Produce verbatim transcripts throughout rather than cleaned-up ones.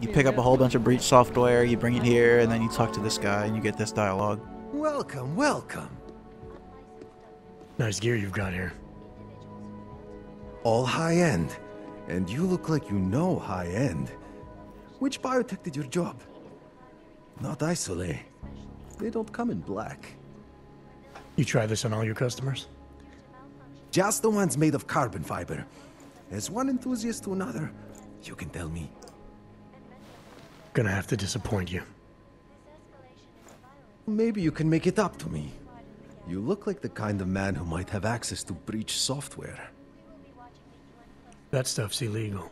You pick up a whole bunch of breach software, you bring it here, and then you talk to this guy and you get this dialogue. Welcome, welcome. Nice gear you've got here. All high-end. And you look like you know high-end. Which biotech did your job? Not Isolé. They don't come in black. You try this on all your customers? Just the ones made of carbon fiber. As one enthusiast to another, you can tell me. Gonna have to disappoint you. Maybe you can make it up to me. You look like the kind of man who might have access to breach software. That stuff's illegal.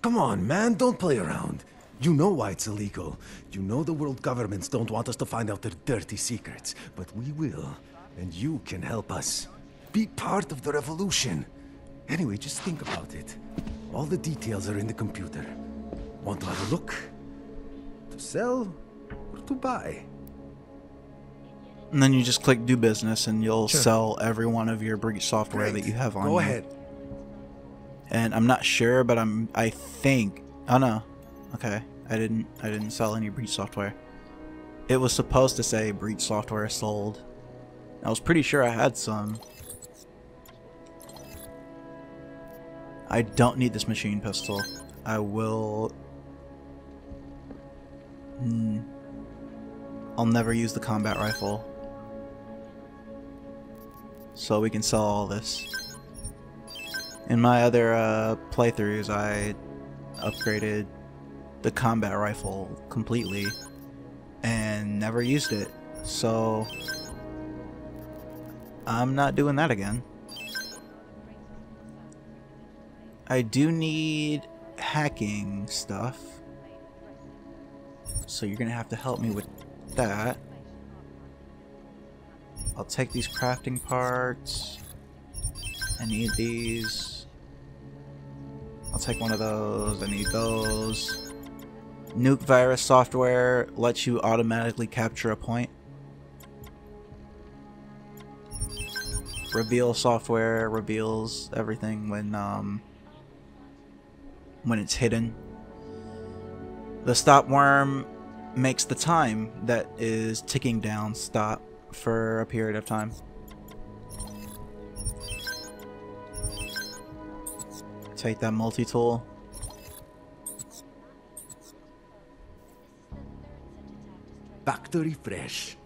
Come on, man, don't play around. You know why it's illegal. You know the world governments don't want us to find out their dirty secrets, but we will, and you can help us. Be part of the revolution. Anyway, just think about it. All the details are in the computer. Want to have a look? To sell or to buy? And then you just click do business and you'll sure. sell every one of your breach software Great. that you have on Go you. ahead. And I'm not sure, but I'm I think oh no. Okay. I didn't I didn't sell any breach software. It was supposed to say breach software sold. I was pretty sure I had some. I don't need this machine pistol. I will... Hmm. I'll never use the combat rifle. So we can sell all this. In my other uh, playthroughs, I upgraded the combat rifle completely and never used it. So I'm not doing that again. I do need hacking stuff, so you're gonna have to help me with that. I'll take these crafting parts. I need these. I'll take one of those. I need those. Nuke virus software lets you automatically capture a point. Reveal software reveals everything when um when it's hidden. The stop worm makes the time that is ticking down stop for a period of time. Take that multi-tool. Factory fresh.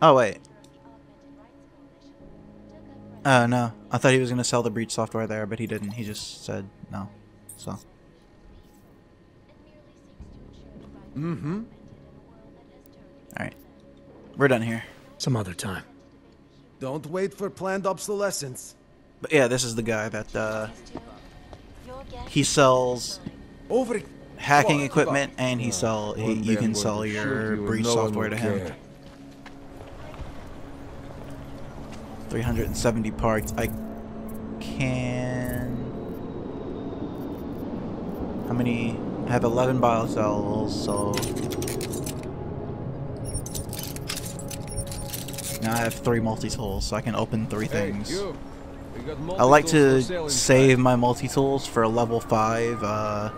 Oh wait. Oh, uh, no. I thought he was going to sell the breach software there, but he didn't. He just said no. So. Mm-hmm. Alright. We're done here. Some other time. Don't wait for planned obsolescence. But yeah, this is the guy that, uh... he sells Over hacking well, equipment, well, and he sell. He, you can sell your you breach no software to him. Care. three hundred seventy parts. I can... How many? I have eleven bio cells, so... Now I have three multi-tools, so I can open three things. Hey, I like to save my multi-tools for level five uh,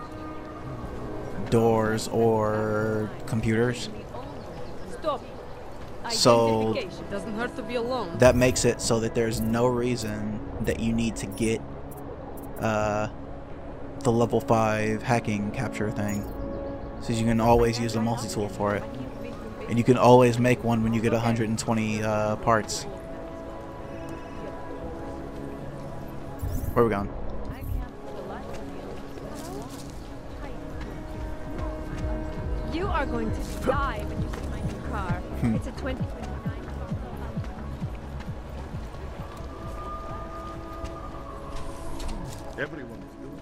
doors or computers. Stop. So that makes it so that there's no reason that you need to get uh, the level five hacking capture thing, since you can always use a multi-tool for it, and you can always make one when you get one hundred twenty uh, parts. Where are we going? You are going to die when you see my new car. Hmm. It's a twenty twenty-nine. Everyone is doing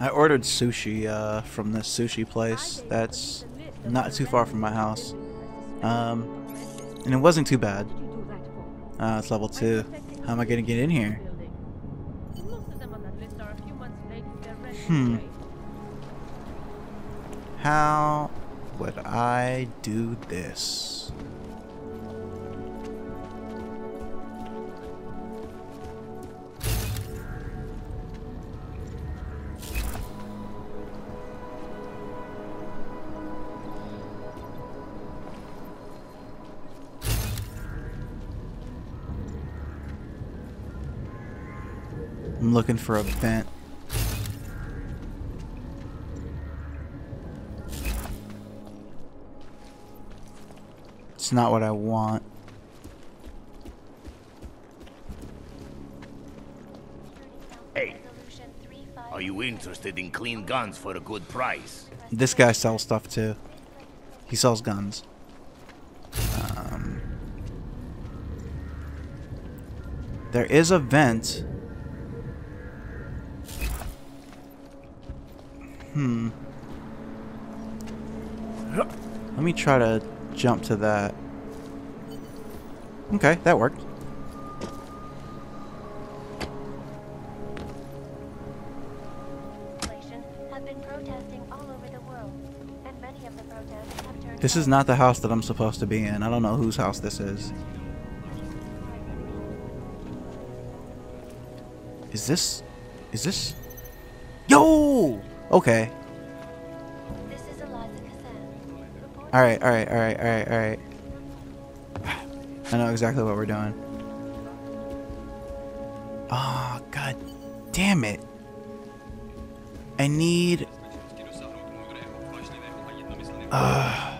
it. I ordered sushi uh, from this sushi place that's not too far from my house. Um, and it wasn't too bad. Uh, it's level two. How am I going to get in here? Hmm. How would I do this? I'm looking for a vent. It's not what I want. Hey, are you interested in clean guns for a good price? This guy sells stuff too. He sells guns. Um, there is a vent. Hmm. Let me try to jump to that. Okay, that worked. This is not the house that I'm supposed to be in. I don't know whose house this is. Is this... Is this... Yo! Okay. Alright, alright, alright, alright, alright. I know exactly what we're doing. Ah, oh, god damn it. I need... Uh,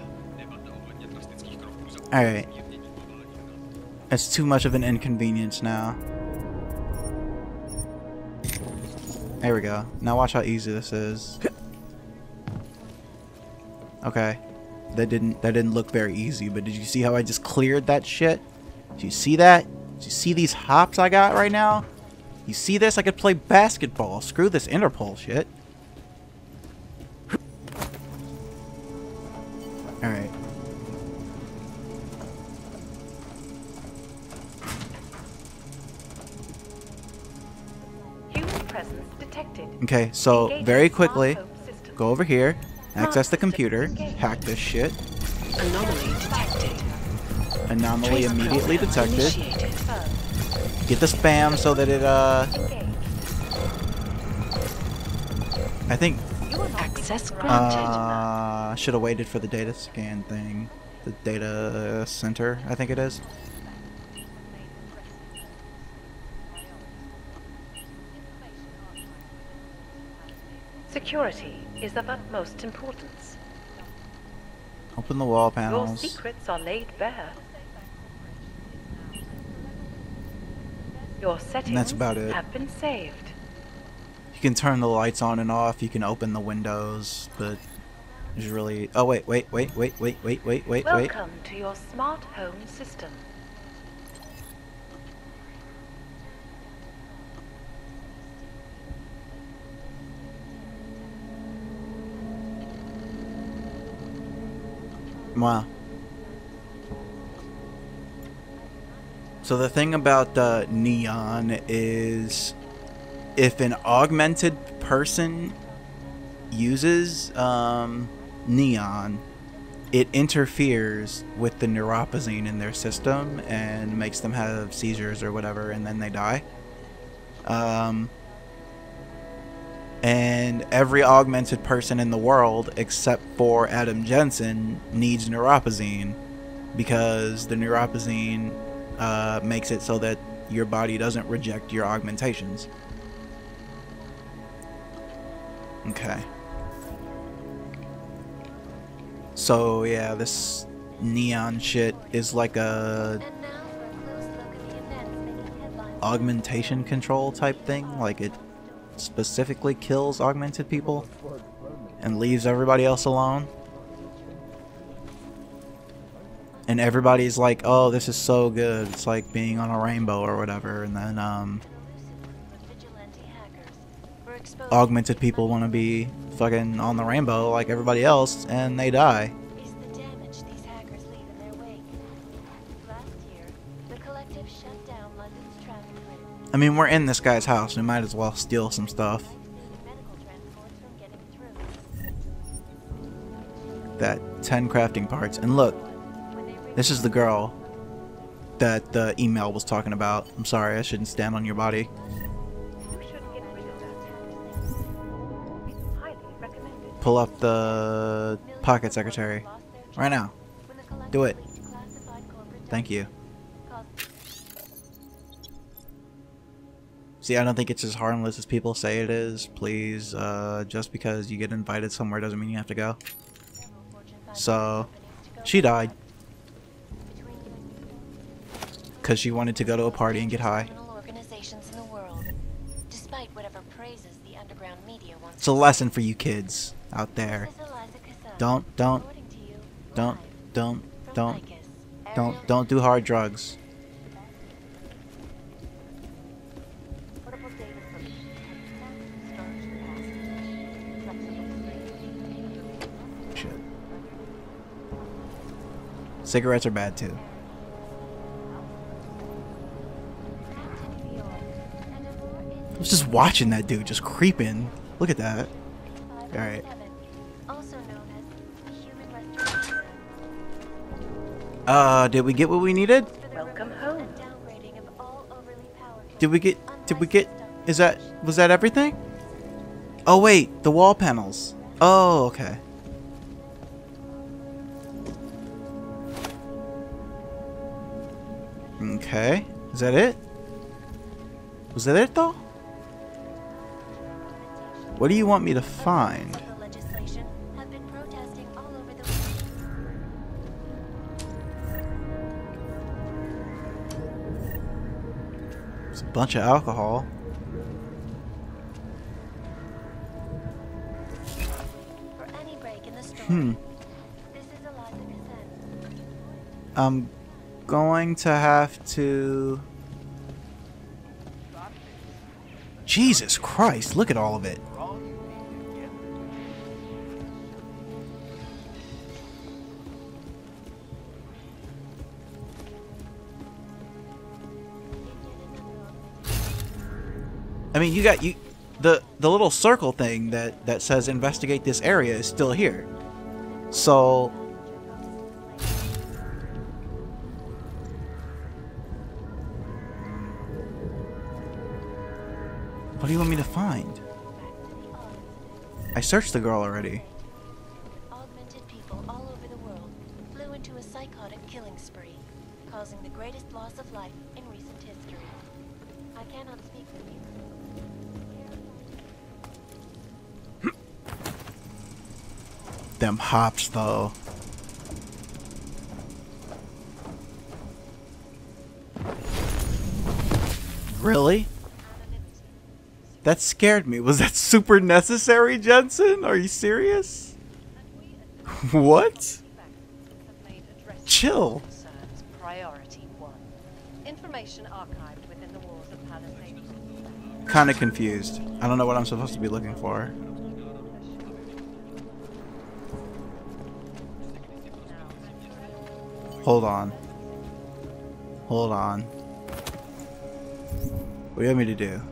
alright. That's too much of an inconvenience now. There we go. Now watch how easy this is. Okay. That didn't that didn't look very easy, but did you see how I just cleared that shit? Do you see that? Do you see these hops I got right now? You see this? I could play basketball. Screw this Interpol shit. Alright. Human presence detected. Okay, so very quickly, go over here. Access the computer, hack this shit. Anomaly detected. Anomaly immediately detected. Get the spam so that it, uh... I think... Access granted. Uh, should have waited for the data scan thing. The data center, I think it is. Security is of utmost importance. Open the wall panels. Your secrets are laid bare. Your settings that's about it. Have been saved. You can turn the lights on and off. You can open the windows, but there's really... Oh wait, wait, wait, wait, wait, wait, wait, wait, Welcome wait. Welcome to your smart home system. Wow. So the thing about uh, Neon is if an augmented person uses um, Neon, it interferes with the Neuropazine in their system and makes them have seizures or whatever, and then they die. Um, And every augmented person in the world, except for Adam Jensen, needs Neuropazine, because the Neuropazine uh, makes it so that your body doesn't reject your augmentations. Okay. So yeah, this Neon shit is like a augmentation control type thing. Like it specifically kills augmented people and leaves everybody else alone, and everybody's like, oh, this is so good, it's like being on a rainbow or whatever, and then um augmented people want to be fucking on the rainbow like everybody else and they die. I mean, we're in this guy's house. We might as well steal some stuff. That ten crafting parts. And look, this is the girl that the email was talking about. I'm sorry, I shouldn't stand on your body. Pull up the pocket secretary. Right now. Do it. Thank you. See, I don't think it's as harmless as people say it is. Please, uh, just because you get invited somewhere doesn't mean you have to go. So, she died. Because she wanted to go to a party and get high. It's a lesson for you kids out there. Don't, don't, don't, don't, don't, don't, don't do hard drugs. Shit. Cigarettes are bad too. I was just watching that dude just creeping. Look at that. Alright. Uh, did we get what we needed? Welcome home. Did we get, did we get, is that, was that everything? Oh wait, the wall panels. Oh, okay. Okay, is that it? Was that it though? What do you want me to find? It's a bunch of alcohol. For any break in the story, hmm. This is Eliza Cassette. I'm going to have to... Jesus Christ, look at all of it. I mean, you got you, the the little circle thing that that says investigate this area is still here. So what do you want me to find? I searched the girl already. Augmented people all over the world flew into a psychotic killing spree, causing the greatest loss of life in recent history. I cannot speak with you. Them hops though. Really? That scared me. Was that super necessary, Jensen? Are you serious? What? Chill. Kinda confused. I don't know what I'm supposed to be looking for. Hold on. Hold on. What do you want me to do?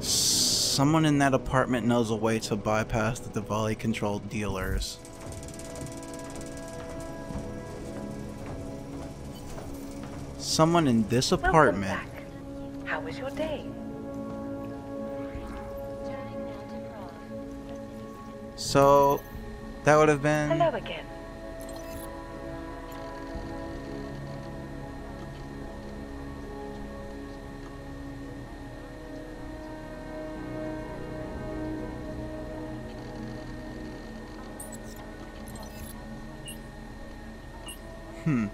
Someone in that apartment knows a way to bypass the Diwali-controlled dealers. Someone in this apartment... Welcome back. How was your day? So, that would have been... Hello again. Hmm.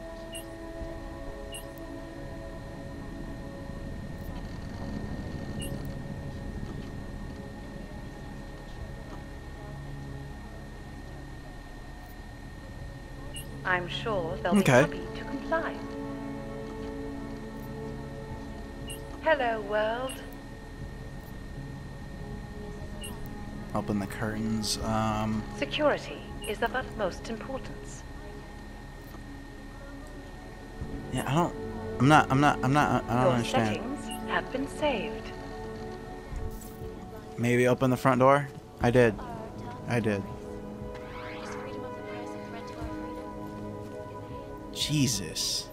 I'm sure they'll be okay. Happy to comply. Hello, world. Open the curtains. Um... Security is of utmost importance. Yeah, I don't. I'm not. I'm not. I'm not. I don't Your understand. Settings have been saved. Maybe open the front door. I did. I did. Jesus.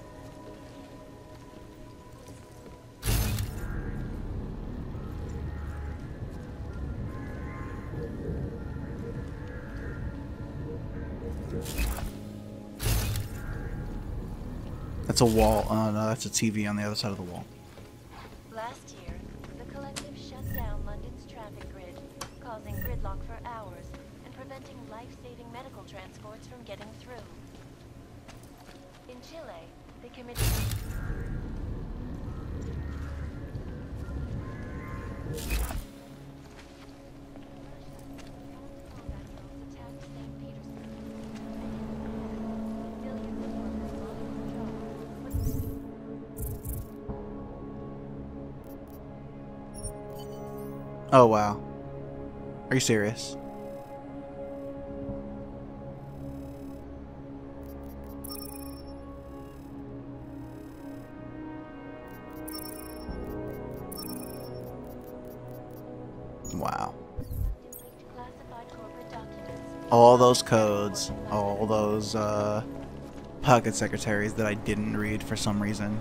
That's a wall. Oh, no, that's a T V on the other side of the wall. Last year, the collective shut down London's traffic grid, causing gridlock for hours and preventing life-saving medical transports from getting through. In Chile, the committee... Oh, wow. Are you serious? Wow. All those codes, all those uh, pocket secretaries that I didn't read for some reason.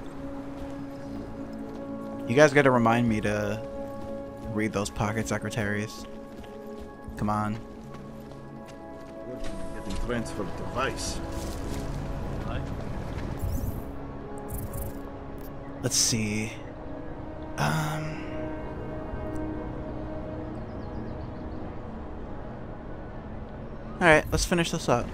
You guys gotta remind me to read those pocket secretaries. Come on. Getting transferred to Vice. Let's see. Um. All right, let's finish this up.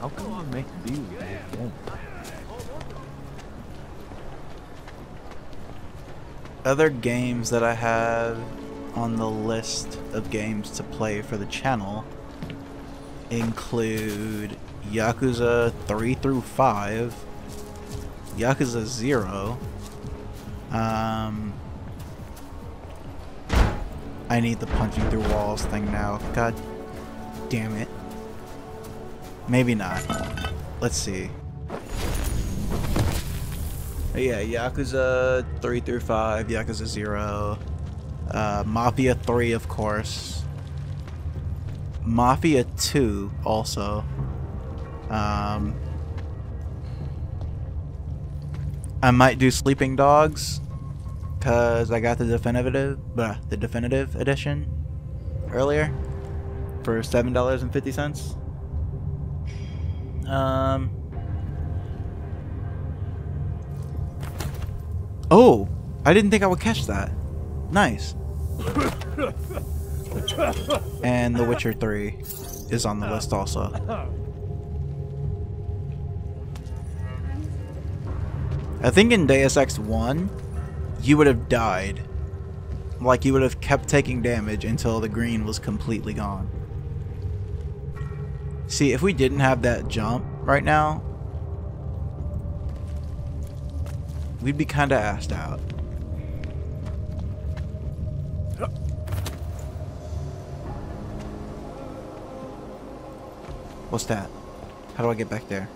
How can I make these again? Other games that I have on the list of games to play for the channel include Yakuza three through five, Yakuza zero. Um, I need the punching through walls thing now. God damn it. Maybe not. Let's see. Yeah, Yakuza three through five, Yakuza zero, uh, Mafia three, of course. Mafia two, also. Um, I might do Sleeping Dogs, because I got the definitive, blah, the definitive edition earlier for seven dollars and fifty cents. Um. Oh, I didn't think I would catch that. Nice. And The Witcher three is on the list also. I think in Deus Ex one, you would have died. Like, you would have kept taking damage until the green was completely gone. See, if we didn't have that jump right now, we'd be kinda assed out. What's that? How do I get back there?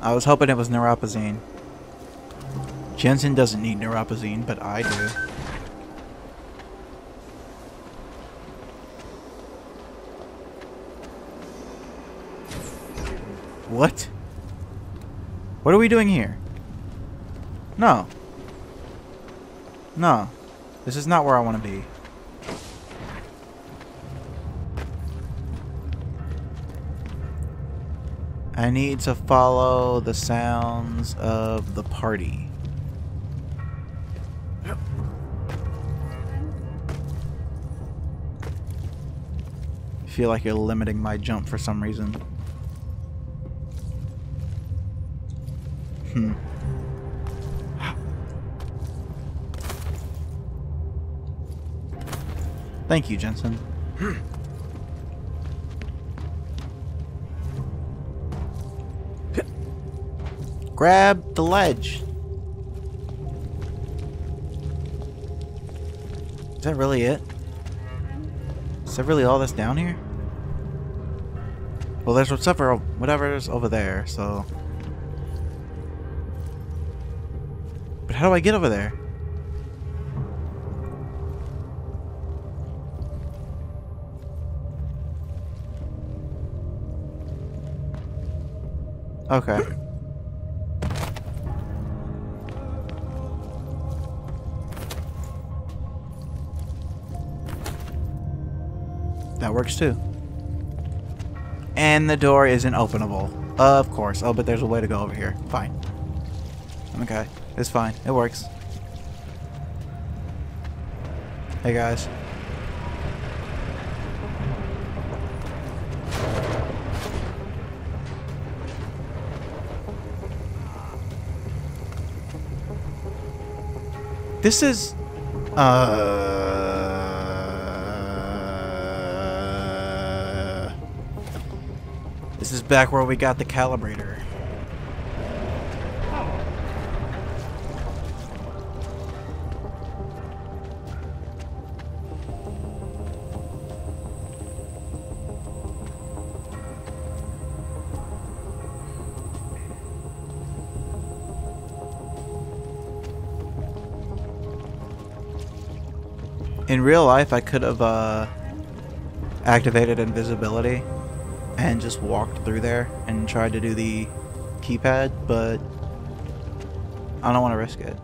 I was hoping it was Neuropazine. Jensen doesn't need Neuropazine, but I do. What? What are we doing here? No. No. This is not where I want to be. I need to follow the sounds of the party. I feel like you're limiting my jump for some reason. Hmm. Thank you, Jensen. Grab the ledge. Is that really it? Is that really all that's down here? Well, there's whatever, whatever's over there, so... But how do I get over there? Okay. That works too. And the door isn't openable. Of course. Oh, but there's a way to go over here. Fine. Okay. It's fine. It works. Hey, guys. This is... Uh... This is back where we got the calibrator. In real life, I could have uh, activated invisibility and just walked through there and tried to do the keypad, but I don't want to risk it.